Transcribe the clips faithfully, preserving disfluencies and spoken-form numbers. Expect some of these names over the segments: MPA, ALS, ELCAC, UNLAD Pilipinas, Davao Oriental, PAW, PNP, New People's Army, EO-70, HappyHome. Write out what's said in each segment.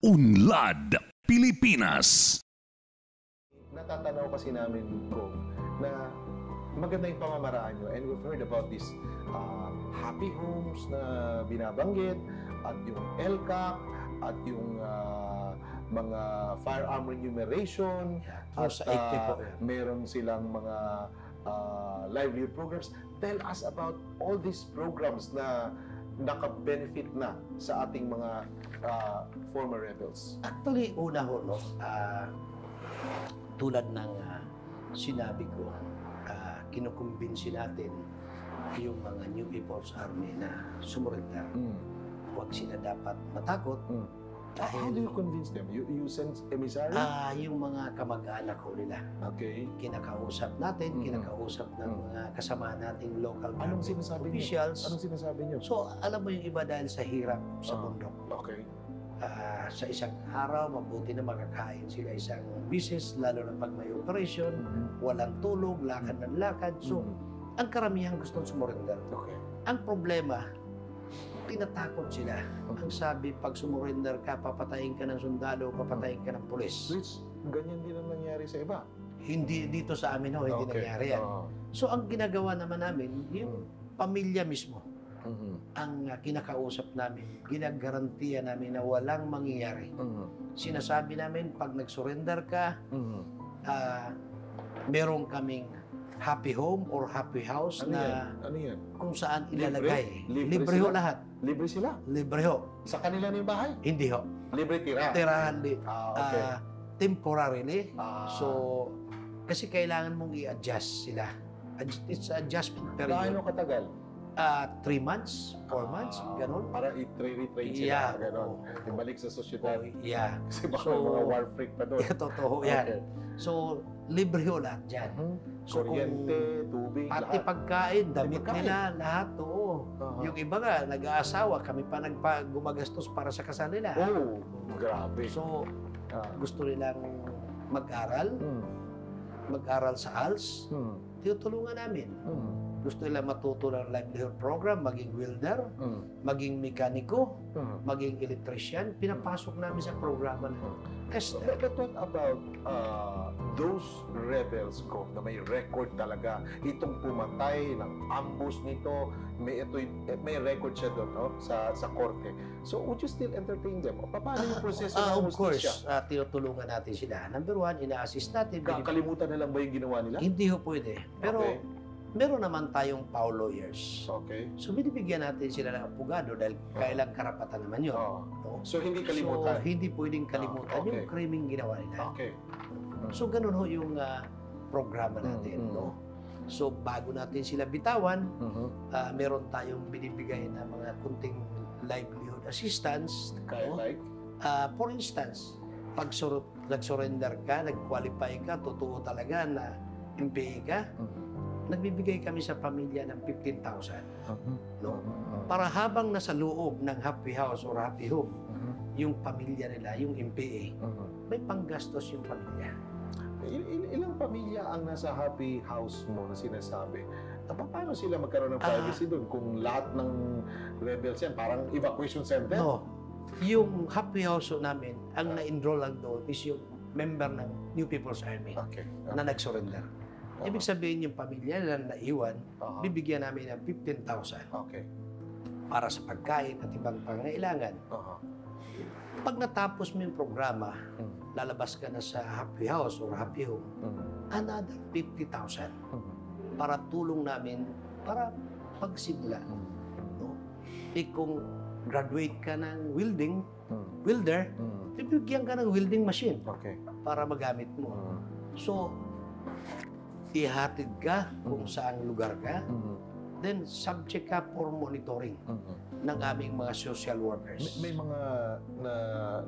UNLAD Pilipinas. Natatanaw kasi namin po na maganda yung pamamaraan nyo, and we've heard about this uh, happy homes na binabanggit at yung ELCAC at yung uh, mga firearm remuneration at uh, meron silang mga uh, livelihood programs. Tell us about all these programs na naka-benefit na sa ating mga uh, former rebels. Actually, una ho, no, uh, tulad ng uh, sinabi ko, uh, kinukumbinsi natin yung mga New People's Army na sumurenda. Mm. Huwag sila dapat matakot. Mm. Dahil, how do you convince them? You, you send emissaries? Uh, yung mga kamag-anak ko nila. Okay. Kinakausap natin, mm-hmm. kinakausap ng mga mm-hmm. kasama nating local Anong sinasabi officials. Niyo? Anong sinasabi niyo? So, alam mo yung iba dahil sa hirap sa uh, bundok. Okay. Uh, sa isang araw, mabuti na makakain sila isang business, lalo na pag may operation, mm-hmm. walang tulog, lakad ng lakad. So, mm-hmm. ang karamihan gustong sumurrender. Okay. Ang problema, tinatakot sila. Okay. Ang sabi, pag sumurrender ka, papatayin ka ng sundalo, papatayin ka ng pulis. Which, ganyan din ang nangyari sa iba. Hindi dito sa amin, ho, hindi okay. nangyari yan. Oh. So, ang ginagawa naman namin, yung pamilya mismo, mm-hmm. ang uh, kinakausap namin, ginagarantiya namin na walang mangyayari. Mm-hmm. Sinasabi namin, pag nagsurrender ka, mm-hmm. uh, merong kaming happy home or happy house ano na ano kung saan ilalagay. Libre, libre, libre ho lahat. Libre sila? Libre ho. Sa kanila na yung bahay? Hindi ho. Libre tira? Tirahan. Li ah, okay. uh, temporarily. Ah. So, kasi kailangan mong i-adjust sila. It's adjustment period. Ano katagal? Uh, three months, four ah, months, gano'n. Para i-retrain sila, yeah, gano'n. Ibalik sa societal. Yeah. Kasi baka so, mga war freak pa doon. Yeah, totoo yan. Okay. So, libre ho lahat dyan. Mm-hmm. So, kuryente, tubig, pati lahat. Pagkain, damit pagkain. Nila, lahat, oo. Uh-huh. Yung iba nga, nag-aasawa, kami pa nagpagumagastos para sa kasal nila. Oo, oh, grabe. So, uh, gusto nilang mag-aral, hmm. mag-aral sa A L S, hmm. tinutulungan namin. Hmm. Gusto nila matuto ng livelihood program, maging welder, hmm. maging mekaniko, hmm. maging electrician, pinapasok namin sa programa na hmm. But, but what about uh, those rebels ko na may record talaga? Itong pumatay ng ambush nito, may, ito, may record siya doon no? sa, sa korte. So would you still entertain them? O, paano yung proseso uh, uh, ng ambush siya? Of course, uh, tinutulungan natin sila. Number one, ina-assist natin. Kakalimutan na lang ba yung ginawa nila? Hindi ho pwede. Pero okay. meron naman tayong P A W lawyers. Okay. So binibigyan natin sila ng abogado dahil uh-huh. kailang karapatan naman yun. Uh-huh. So, hindi kalimutan? So, hindi pwedeng kalimutan oh, okay. yung krimeng ginawa nila. Okay. So, ganun ho yung uh, programa natin, mm-hmm. no? So, bago natin sila bitawan, mm-hmm. uh, meron tayong binibigay na mga kunting livelihood assistance. Okay, no? Like? Uh, for instance, pag sur- nag-surrender ka, nag-qualify ka, totoo talaga na M P A ka, mm-hmm. nagbibigay kami sa pamilya ng fifteen thousand. Uh-huh. No? Para habang nasa loob ng happy house or happy home, uh-huh. yung pamilya nila, yung M P A, uh-huh. may panggastos yung pamilya. Il il ilang pamilya ang nasa happy house mo na sinasabi? Paano sila magkaroon ng privacy uh, doon kung lahat ng rebels yan? Parang evacuation center? No. Yung happy house namin, ang uh-huh. na-enroll lang doon is yung member ng New People's Army okay. Uh-huh. na nag-surrender. Uh-huh. Ibig sabihin yung pamilya na naiwan, uh-huh. bibigyan namin ng fifteen thousand okay. para sa pagkain at ibang pangailangan. Uh-huh. Pag natapos mo yung programa, uh-huh. lalabas ka na sa happy house or happy home, uh-huh. another fifty thousand uh-huh. para tulong namin para pagsimula. Uh-huh. No? E kung graduate ka ng welding, uh-huh. welder, uh-huh. bibigyan ka ng welding machine okay. para magamit mo. Uh-huh. So, ihatid ka kung mm-hmm. saan lugar ka, mm-hmm. then subject ka for monitoring mm-hmm. ng aming mga social workers. May, may mga na,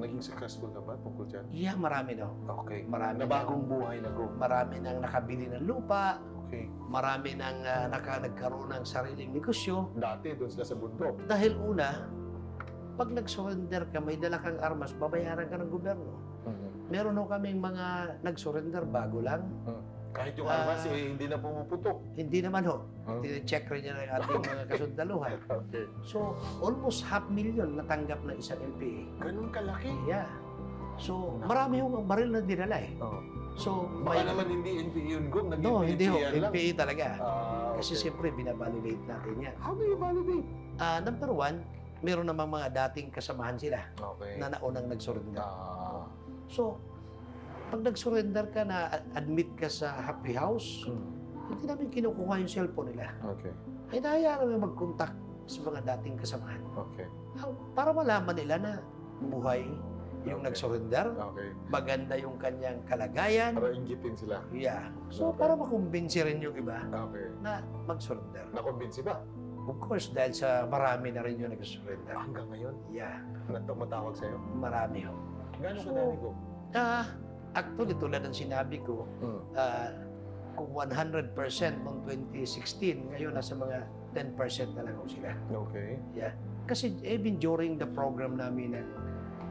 naging successful na ba tungkol dyan? Yeah, marami na. Okay. Marami na bagong buhay na group. Marami nang nakabili ng lupa. Okay. Marami nang uh, naka, nagkaroon ng sariling negosyo. Dati, doon sila sa bundok. Dahil una, pag nag-surrender ka, may dala kang armas, babayaran ka ng gobyerno. Mm-hmm. Meron ho kaming mga nag-surrender bago lang. Mm-hmm. Kahit yung armas, uh, eh, hindi na pumuputok. Hindi naman ho. Huh? Check rin niya ang ating mga kasundaluhan. Okay. So, almost half million natanggap ng isang M P A. Ganun kalaki? Yeah. So, marami yung baril na dinala eh. Oh. So, baka may... naman hindi N P A yun, Gum. No, hindi ho. N P A talaga. Uh, okay. Kasi siyempre, binabalivate natin yan. How do you validate? Uh, number one, meron namang mga dating kasamahan sila okay. na naunang nag-surrender. Uh, so, pag nag-surrender ka na admit ka sa happy house, hmm. hindi namin kinukuha yung cellphone nila. Okay. Ay, nahayaan namin mag-contact sa mga dating kasamahan. Okay. Para malaman nila na buhay yung okay. nag-surrender, okay. maganda yung kanyang kalagayan. Para inggitin sila. Yeah. So, okay. para makumbinsi rin yung iba okay. na mag-surrender. Nakumbinsi ba? Of course, dahil sa marami na rin yung nag-surrender. Hanggang ngayon? Yeah. Nagtumatawag sa'yo? Marami ho. Gano'ng so, kadami ko? Uh, actually, tulad ng sinabi ko, hmm. uh, kung one hundred percent noong twenty sixteen, ngayon nasa mga ten percent na lang sila. Okay. Yeah. Kasi even during the program namin ng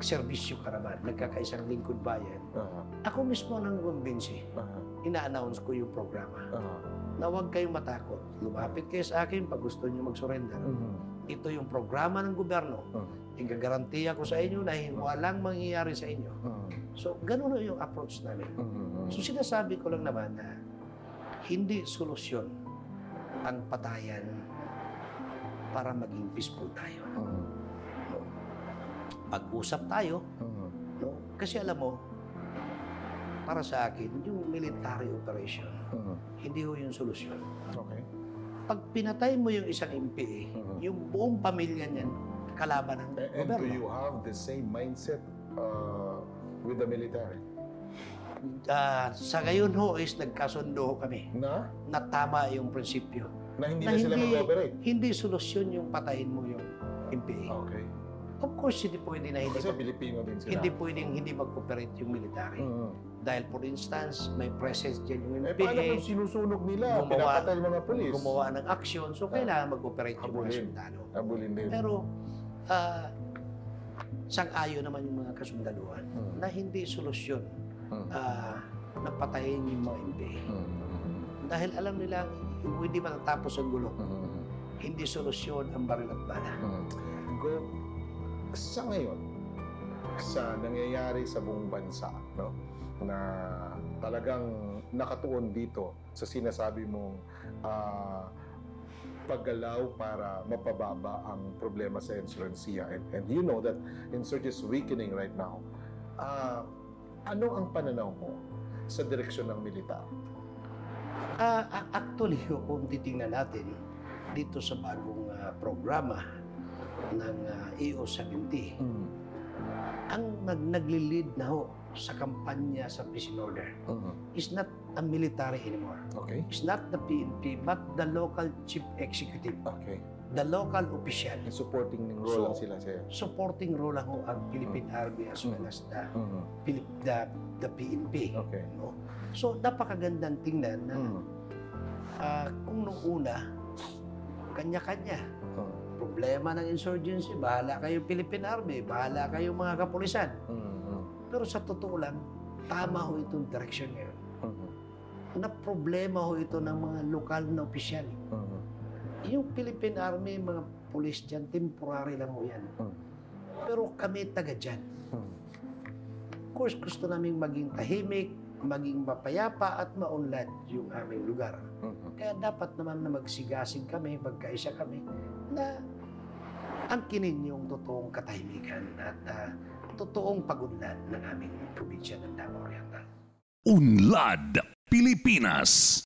Servisyo Karaman, nagkakaisang lingkod bayan, uh-huh. ako mismo nang kumbinsi. Uh-huh. Ina-announce ko yung programa. Uh-huh. Na huwag kayong matakot. Lumapit kayo sa akin pag gusto niyo mag-surrender. Mm-hmm. Ito yung programa ng gobyerno. Mm-hmm. Igagarantiya ko sa inyo na walang mangyayari sa inyo. Mm-hmm. So, ganun yung approach namin. Mm-hmm. So, sinasabi ko lang naman na hindi solusyon ang patayan para maging peaceful tayo. Mm-hmm. No? Pag-usap tayo. Mm-hmm. No? Kasi alam mo, para sa akin, yung military operation, uh-huh. hindi ho yung solusyon. Okay. Pag pinatay mo yung isang M P A, uh-huh. yung buong pamilya niyan, kalaban ng gobyerno. And do you have the same mindset uh, with the military? Uh, sa ngayon ho is nagkasundo ho kami na, na tama yung prinsipyo. Na hindi na, na sila mag-operate? Hindi solusyon yung patayin mo yung M P A. Okay. Of course, hindi pwede na hindi, hindi pwedeng hindi mag-operate yung military. Uh-huh. Dahil, for instance, may presence dyan yung M P A. Eh, paano kung sinusunog nila? Gumawa, pinapatay mga polis. Gumawa ng aksyon, so kailangan mag-operate yung mga sundalo. Abulin din. Pero, uh, sang-ayon naman yung mga kasundaluhan hmm. na hindi solusyon hmm. uh, na patayin yung mga M P A. Hmm. Dahil alam nila, hindi matatapos ang gulo. Hmm. Hindi solusyon ang baril at bala. Hmm. Go. Sa ngayon, sa nangyayari sa buong bansa, no? Na talagang nakatuon dito sa sinasabi mong uh, paggalaw para mapababa ang problema sa insurgency. And, and you know that insurgency is weakening right now. Uh, ano ang pananaw mo sa direksyon ng militar? Uh, actually, kung titingnan natin dito sa bagong uh, programa ng uh, E O seventy, mm. ang nag-lead na ho sa kampanya sa peace and order. Uh-huh. It's not a military anymore. Okay. It's not the P N P, but the local chief executive. Okay. The local official. And supporting role so, sila siya. Supporting role ho ang Philippine uh-huh. Army as well as the, uh-huh. Philip, the, the P N P. Okay. No? So, napakagandang tingnan na uh-huh. uh, kung noong una, kanya-kanya. Uh-huh. Problema ng insurgency, bahala kayo Philippine Army, bahala kayo mga kapulisan. Uh-huh. Pero sa totoo lang, tama ho itong direksyon ngayon. Uh-huh. Na problema ho ito ng mga lokal na opisyal. Uh-huh. Yung Philippine Army, mga pulis dyan, temporary lang ho yan. Uh-huh. Pero kami taga dyan. Uh-huh. Of course, gusto naming maging tahimik, maging mapayapa at maunlad yung aming lugar. Uh-huh. Kaya dapat naman na magsigasig kami, magkaisa kami, na angkinin yung totoong katahimikan at uh, totoong pagunlad ng aming probinsya ng Davao Oriental. UNLAD Pilipinas.